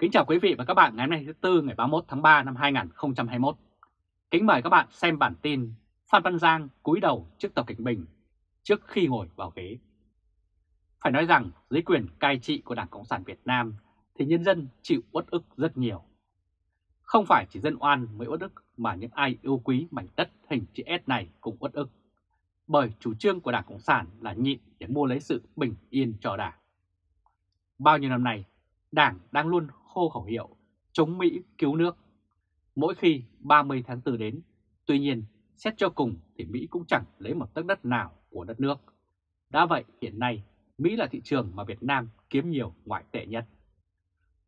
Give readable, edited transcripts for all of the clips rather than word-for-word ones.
Kính chào quý vị và các bạn ngày hôm nay thứ Tư ngày 31 tháng 3 năm 2021. Kính mời các bạn xem bản tin Phan Văn Giang cúi đầu trước Tập Cận Bình trước khi ngồi vào ghế. Phải nói rằng dưới quyền cai trị của Đảng Cộng sản Việt Nam thì nhân dân chịu uất ức rất nhiều. Không phải chỉ dân oan mới uất ức mà những ai yêu quý mảnh đất hình chữ S này cũng uất ức. Bởi chủ trương của Đảng Cộng sản là nhịn để mua lấy sự bình yên cho Đảng. Bao nhiêu năm nay, Đảng đang luôn hô khẩu hiệu chống Mỹ cứu nước. Mỗi khi 30 tháng 4 đến, tuy nhiên xét cho cùng thì Mỹ cũng chẳng lấy một tấc đất nào của đất nước. Đã vậy hiện nay, Mỹ là thị trường mà Việt Nam kiếm nhiều ngoại tệ nhất.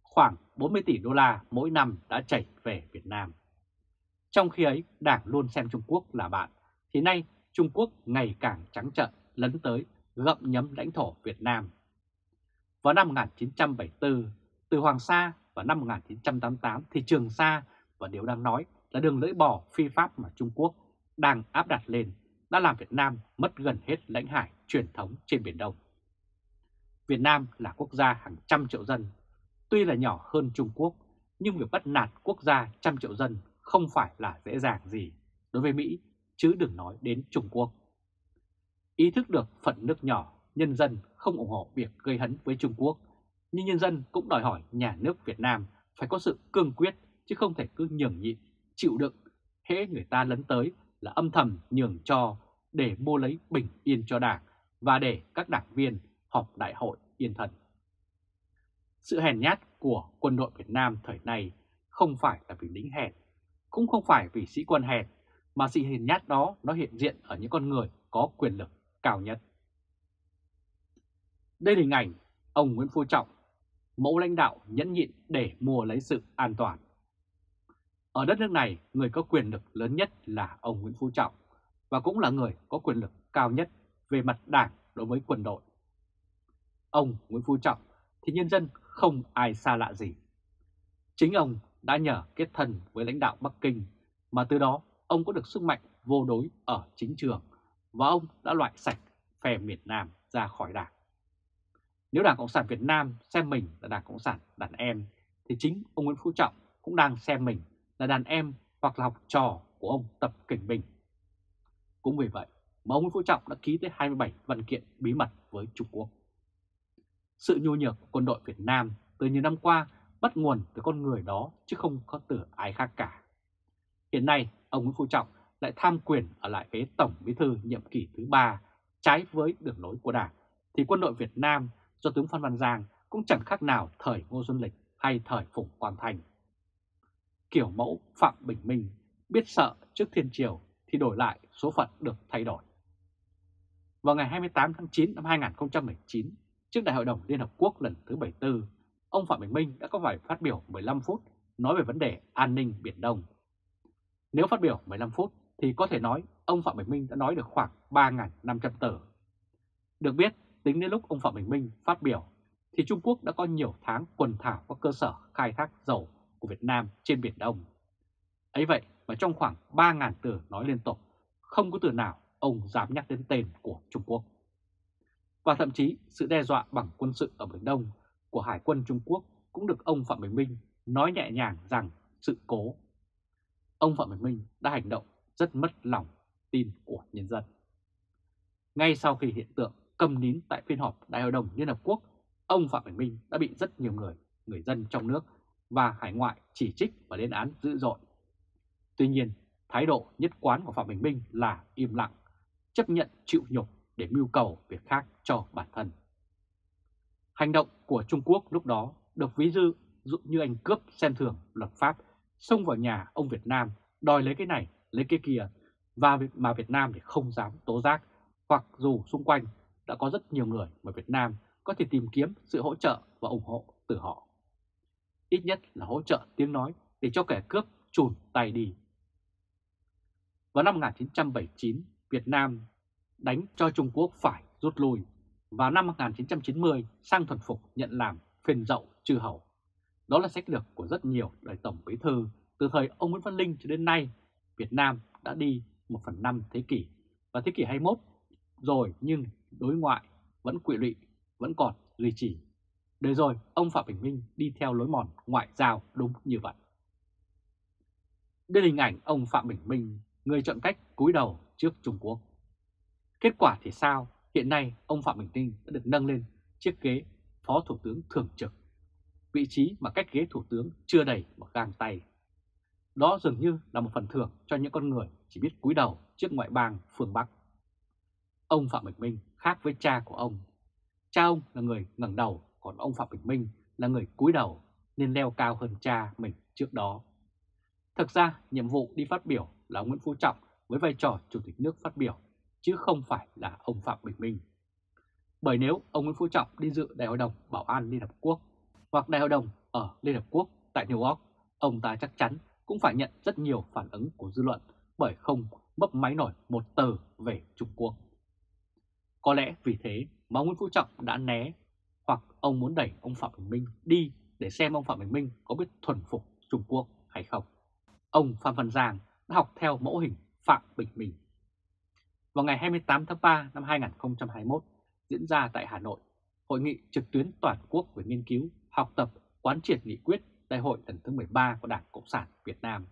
Khoảng 40 tỷ đô la mỗi năm đã chảy về Việt Nam. Trong khi ấy, Đảng luôn xem Trung Quốc là bạn, thì nay Trung Quốc ngày càng trắng trợn lấn tới gặm nhấm lãnh thổ Việt Nam. Vào năm 1974, từ Hoàng Sa và năm 1988 thì Trường Sa, và điều đang nói là đường lưỡi bò phi pháp mà Trung Quốc đang áp đặt lên đã làm Việt Nam mất gần hết lãnh hải truyền thống trên Biển Đông. Việt Nam là quốc gia hàng trăm triệu dân. Tuy là nhỏ hơn Trung Quốc, nhưng việc bắt nạt quốc gia trăm triệu dân không phải là dễ dàng gì đối với Mỹ, chứ đừng nói đến Trung Quốc. Ý thức được phận nước nhỏ, nhân dân không ủng hộ việc gây hấn với Trung Quốc, nhưng nhân dân cũng đòi hỏi nhà nước Việt Nam phải có sự cương quyết, chứ không thể cứ nhường nhịn, chịu đựng, hễ người ta lấn tới là âm thầm nhường cho để mua lấy bình yên cho Đảng và để các đảng viên họp đại hội yên thân. Sự hèn nhát của quân đội Việt Nam thời nay không phải là vì lính hèn, cũng không phải vì sĩ quan hèn, mà sự hèn nhát đó nó hiện diện ở những con người có quyền lực cao nhất. Đây là hình ảnh ông Nguyễn Phú Trọng, mẫu lãnh đạo nhẫn nhịn để mua lấy sự an toàn. Ở đất nước này, người có quyền lực lớn nhất là ông Nguyễn Phú Trọng và cũng là người có quyền lực cao nhất về mặt Đảng đối với quân đội. Ông Nguyễn Phú Trọng thì nhân dân không ai xa lạ gì. Chính ông đã nhờ kết thân với lãnh đạo Bắc Kinh mà từ đó ông có được sức mạnh vô đối ở chính trường và ông đã loại sạch phe miền Nam ra khỏi Đảng. Nếu Đảng Cộng sản Việt Nam xem mình là Đảng Cộng sản đàn em thì chính ông Nguyễn Phú Trọng cũng đang xem mình là đàn em hoặc là học trò của ông Tập Cận Bình. Cũng vì vậy mà ông Nguyễn Phú Trọng đã ký tới 27 văn kiện bí mật với Trung Quốc. Sự nhu nhược của quân đội Việt Nam từ nhiều năm qua bắt nguồn từ con người đó chứ không có từ ai khác cả. Hiện nay, ông Nguyễn Phú Trọng lại tham quyền ở lại ghế Tổng Bí thư nhiệm kỳ thứ 3 trái với đường lối của Đảng, thì quân đội Việt Nam do tướng Phan Văn Giang cũng chẳng khác nào thời Ngô Xuân Lịch hay thời Phùng Quang Thanh. Kiểu mẫu Phạm Bình Minh biết sợ trước thiên triều thì đổi lại số phận được thay đổi. Vào ngày 28 tháng 9 năm 2019, trước Đại hội đồng Liên Hợp Quốc lần thứ 74, ông Phạm Bình Minh đã có bài phát biểu 15 phút nói về vấn đề an ninh Biển Đông. Nếu phát biểu 15 phút thì có thể nói ông Phạm Bình Minh đã nói được khoảng 3.500 từ. Được biết, tính đến lúc ông Phạm Bình Minh phát biểu thì Trung Quốc đã có nhiều tháng quần thảo các cơ sở khai thác dầu của Việt Nam trên Biển Đông. Ấy vậy mà trong khoảng 3.000 từ nói liên tục, không có từ nào ông dám nhắc đến tên của Trung Quốc. Và thậm chí sự đe dọa bằng quân sự ở Biển Đông của Hải quân Trung Quốc cũng được ông Phạm Bình Minh nói nhẹ nhàng rằng sự cố. Ông Phạm Bình Minh đã hành động rất mất lòng tin của nhân dân. Ngay sau khi hiện tượng câm nín tại phiên họp Đại hội đồng Liên Hợp Quốc, ông Phạm Bình Minh đã bị rất nhiều người dân trong nước và hải ngoại chỉ trích và lên án dữ dội. Tuy nhiên, thái độ nhất quán của Phạm Bình Minh là im lặng, chấp nhận chịu nhục để mưu cầu việc khác cho bản thân. Hành động của Trung Quốc lúc đó được ví dụ như anh cướp xem thường luật pháp, xông vào nhà ông Việt Nam đòi lấy cái này, lấy cái kia, và mà Việt Nam thì không dám tố giác, hoặc dù xung quanh đã có rất nhiều người mà Việt Nam có thể tìm kiếm sự hỗ trợ và ủng hộ từ họ. Ít nhất là hỗ trợ tiếng nói để cho kẻ cướp chùn tay đi. Vào năm 1979, Việt Nam đánh cho Trung Quốc phải rút lui. Vào năm 1990, sang thuần phục nhận làm phên dậu chư hầu. Đó là sách lược của rất nhiều đời Tổng Bí thư. Từ thời ông Nguyễn Văn Linh cho đến nay, Việt Nam đã đi 1/5 thế kỷ và thế kỷ 21 rồi, nhưng đối ngoại vẫn quỵ lụy, vẫn còn duy trì. Để rồi ông Phạm Bình Minh đi theo lối mòn ngoại giao đúng như vậy. Đây là hình ảnh ông Phạm Bình Minh, người chọn cách cúi đầu trước Trung Quốc. Kết quả thì sao? Hiện nay ông Phạm Bình Minh đã được nâng lên chiếc ghế Phó Thủ tướng Thường trực, vị trí mà cách ghế Thủ tướng chưa đầy một gang tay. Đó dường như là một phần thưởng cho những con người chỉ biết cúi đầu trước ngoại bang phương Bắc. Ông Phạm Bình Minh khác với cha của ông. Cha ông là người ngẩng đầu, còn ông Phạm Bình Minh là người cúi đầu nên leo cao hơn cha mình trước đó. Thực ra nhiệm vụ đi phát biểu là ông Nguyễn Phú Trọng với vai trò Chủ tịch nước phát biểu, chứ không phải là ông Phạm Bình Minh. Bởi nếu ông Nguyễn Phú Trọng đi dự Đại hội đồng Bảo an Liên Hợp Quốc hoặc Đại hội đồng ở Liên Hợp Quốc tại New York, ông ta chắc chắn cũng phải nhận rất nhiều phản ứng của dư luận bởi không mấp máy nổi một từ về Trung Quốc. Có lẽ vì thế mà Nguyễn Phú Trọng đã né, hoặc ông muốn đẩy ông Phạm Bình Minh đi để xem ông Phạm Bình Minh có biết thuần phục Trung Quốc hay không. Ông Phan Văn Giang đã học theo mẫu hình Phạm Bình Minh. Vào ngày 28 tháng 3 năm 2021 diễn ra tại Hà Nội, Hội nghị trực tuyến toàn quốc về nghiên cứu, học tập, quán triệt nghị quyết Đại hội lần thứ 13 của Đảng Cộng sản Việt Nam.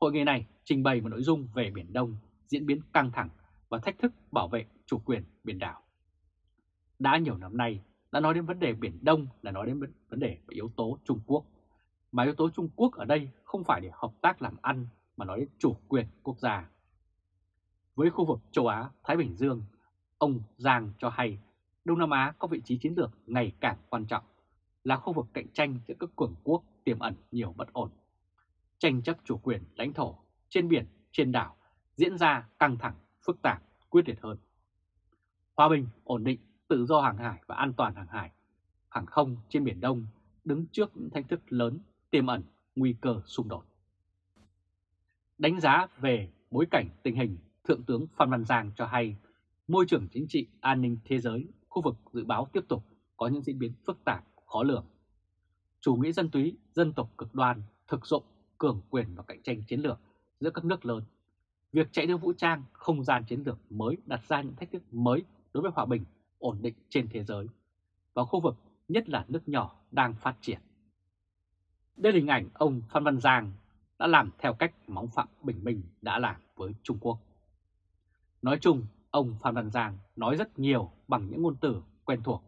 Hội nghị này trình bày một nội dung về Biển Đông, diễn biến căng thẳng và thách thức bảo vệ chủ quyền biển đảo. Đã nhiều năm nay, đã nói đến vấn đề Biển Đông là nói đến vấn đề về yếu tố Trung Quốc. Mà yếu tố Trung Quốc ở đây không phải để hợp tác làm ăn mà nói đến chủ quyền quốc gia. Với khu vực châu Á-Thái Bình Dương, ông Giang cho hay Đông Nam Á có vị trí chiến lược ngày càng quan trọng, là khu vực cạnh tranh giữa các cường quốc tiềm ẩn nhiều bất ổn. Tranh chấp chủ quyền lãnh thổ trên biển, trên đảo diễn ra căng thẳng, phức tạp, quyết liệt hơn. Hòa bình, ổn định, tự do hàng hải và an toàn hàng hải, hàng không trên Biển Đông đứng trước những thách thức lớn tiềm ẩn nguy cơ xung đột. Đánh giá về bối cảnh tình hình, Thượng tướng Phan Văn Giang cho hay môi trường chính trị, an ninh thế giới, khu vực dự báo tiếp tục có những diễn biến phức tạp, khó lường. Chủ nghĩa dân túy, dân tộc cực đoan, thực dụng, cường quyền và cạnh tranh chiến lược giữa các nước lớn. Việc chạy đua vũ trang, không gian chiến lược mới đặt ra những thách thức mới đối với hòa bình, ổn định trên thế giới và khu vực, nhất là nước nhỏ đang phát triển. Đây là hình ảnh ông Phan Văn Giang đã làm theo cách mà ông Phạm Bình Minh đã làm với Trung Quốc. Nói chung, ông Phan Văn Giang nói rất nhiều bằng những ngôn từ quen thuộc.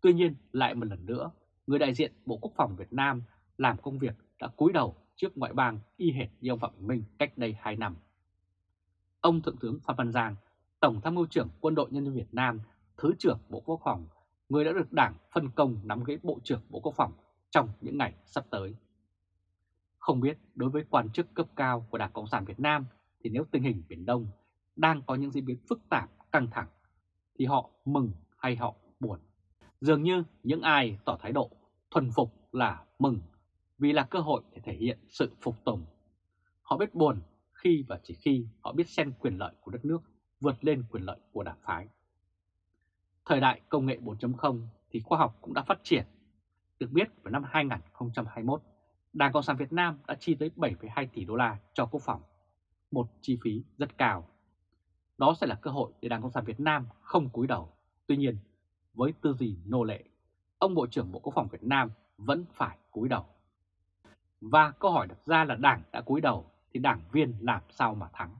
Tuy nhiên, lại một lần nữa, người đại diện Bộ Quốc phòng Việt Nam làm công việc đã cúi đầu trước ngoại bang y hệt như ông Phạm Bình Minh cách đây 2 năm. Ông Thượng tướng Phan Văn Giang, Tổng tham mưu trưởng Quân đội Nhân dân Việt Nam, Thứ trưởng Bộ Quốc phòng, người đã được Đảng phân công nắm ghế Bộ trưởng Bộ Quốc phòng trong những ngày sắp tới. Không biết đối với quan chức cấp cao của Đảng Cộng sản Việt Nam thì nếu tình hình Biển Đông đang có những diễn biến phức tạp, căng thẳng thì họ mừng hay họ buồn? Dường như những ai tỏ thái độ thuần phục là mừng vì là cơ hội để thể hiện sự phục tùng. Họ biết buồn khi và chỉ khi họ biết xem quyền lợi của đất nước vượt lên quyền lợi của đảng phái. Thời đại công nghệ 4.0 thì khoa học cũng đã phát triển. Được biết vào năm 2021, Đảng Cộng sản Việt Nam đã chi tới 7,2 tỷ đô la cho quốc phòng, một chi phí rất cao. Đó sẽ là cơ hội để Đảng Cộng sản Việt Nam không cúi đầu. Tuy nhiên, với tư duy nô lệ, ông Bộ trưởng Bộ Quốc phòng Việt Nam vẫn phải cúi đầu. Và câu hỏi đặt ra là Đảng đã cúi đầu thì đảng viên làm sao mà thắng?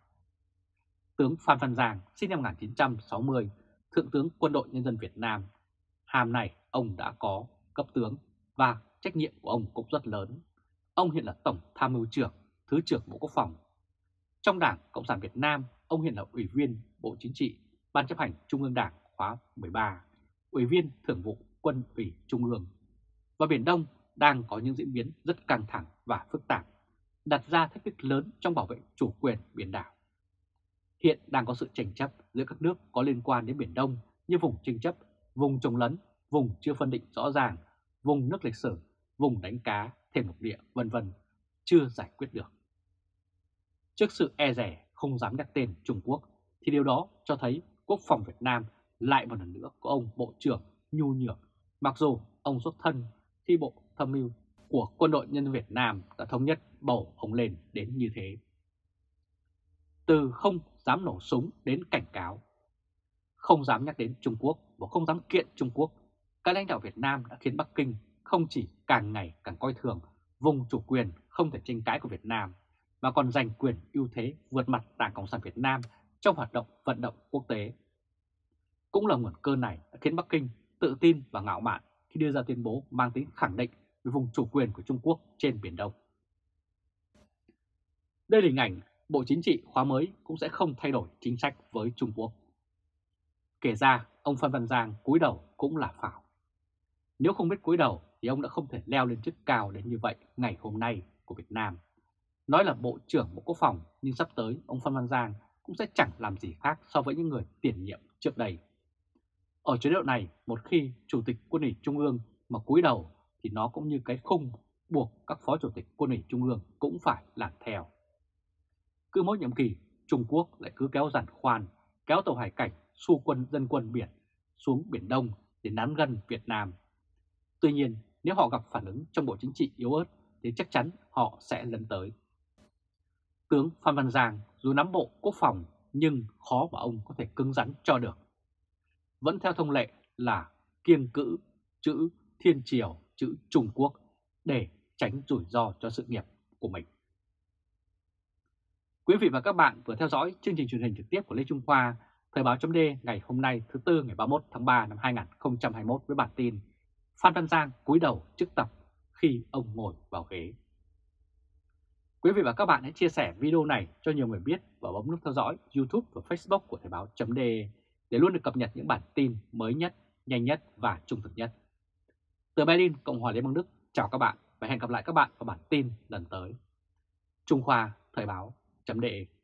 Tướng Phan Văn Giang sinh năm 1960, Thượng tướng Quân đội Nhân dân Việt Nam, hàm này ông đã có cấp tướng và trách nhiệm của ông cũng rất lớn. Ông hiện là Tổng tham mưu trưởng, Thứ trưởng Bộ Quốc phòng. Trong Đảng Cộng sản Việt Nam, ông hiện là Ủy viên Bộ Chính trị, Ban chấp hành Trung ương Đảng khóa 13, Ủy viên Thường vụ Quân ủy Trung ương. Và Biển Đông đang có những diễn biến rất căng thẳng và phức tạp, đặt ra thách thức lớn trong bảo vệ chủ quyền biển đảo. Hiện đang có sự tranh chấp giữa các nước có liên quan đến Biển Đông như vùng tranh chấp, vùng chồng lấn, vùng chưa phân định rõ ràng, vùng nước lịch sử, vùng đánh cá, thềm lục địa, vân vân, chưa giải quyết được. Trước sự e dè không dám nhắc tên Trung Quốc thì điều đó cho thấy quốc phòng Việt Nam lại một lần nữa có ông Bộ trưởng nhu nhược, mặc dù ông xuất thân thi Bộ Tham mưu của Quân đội Nhân dân Việt Nam đã thống nhất bầu ông lên đến như thế. Từ không dám nổ súng đến cảnh cáo, không dám nhắc đến Trung Quốc và không dám kiện Trung Quốc các lãnh đạo Việt Nam đã khiến Bắc Kinh không chỉ càng ngày càng coi thường vùng chủ quyền không thể tranh cãi của Việt Nam, mà còn giành quyền ưu thế vượt mặt Đảng Cộng sản Việt Nam trong hoạt động vận động quốc tế. Cũng là nguồn cơn này đã khiến Bắc Kinh tự tin và ngạo mạn khi đưa ra tuyên bố mang tính khẳng định về vùng chủ quyền của Trung Quốc trên Biển Đông. Đây là hình ảnh Bộ Chính trị khóa mới cũng sẽ không thay đổi chính sách với Trung Quốc. Kể ra, ông Phan Văn Giang cúi đầu cũng là phảo. Nếu không biết cúi đầu thì ông đã không thể leo lên chức cao đến như vậy ngày hôm nay của Việt Nam. Nói là Bộ trưởng Bộ Quốc phòng nhưng sắp tới ông Phan Văn Giang cũng sẽ chẳng làm gì khác so với những người tiền nhiệm trước đây. Ở chế độ này, một khi Chủ tịch Quân ủy Trung ương mà cúi đầu thì nó cũng như cái khung buộc các Phó Chủ tịch Quân ủy Trung ương cũng phải làm theo. Cứ mỗi nhiệm kỳ, Trung Quốc lại cứ kéo giàn khoan, kéo tàu hải cảnh xua quân dân quân biển xuống Biển Đông để nán gân Việt Nam. Tuy nhiên, nếu họ gặp phản ứng trong Bộ Chính trị yếu ớt thì chắc chắn họ sẽ lấn tới. Tướng Phan Văn Giang dù nắm Bộ Quốc phòng nhưng khó mà ông có thể cứng rắn cho được. Vẫn theo thông lệ là kiêng cữ, chữ Thiên Triều, chữ Trung Quốc để tránh rủi ro cho sự nghiệp của mình. Quý vị và các bạn vừa theo dõi chương trình truyền hình trực tiếp của Lê Trung Khoa, Thời báo chấm đê ngày hôm nay thứ Tư ngày 31 tháng 3 năm 2021 với bản tin Phan Văn Giang cúi đầu trước Tập khi ông ngồi vào ghế. Quý vị và các bạn hãy chia sẻ video này cho nhiều người biết và bấm nút theo dõi YouTube và Facebook của Thời báo chấm đê để luôn được cập nhật những bản tin mới nhất, nhanh nhất và trung thực nhất. Từ Berlin, Cộng hòa Liên bang Đức, chào các bạn và hẹn gặp lại các bạn vào bản tin lần tới. Trung Khoa, Thời báo chấm đê.